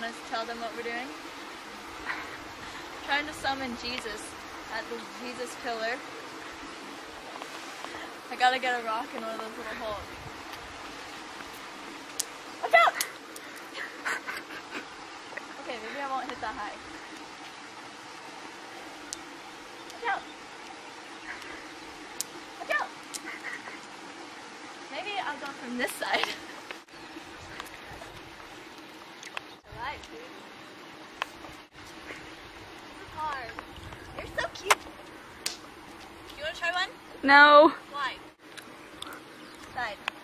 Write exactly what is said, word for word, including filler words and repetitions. want to tell them what we're doing? Trying to summon Jesus at the Jesus pillar. I gotta get a rock in one of those little holes. Watch out! Okay, maybe I won't hit that high. Watch out! Watch out! Maybe I'll go from this side. Alright, dude. This is hard. You're so cute. You wanna try one? No. Why? Side.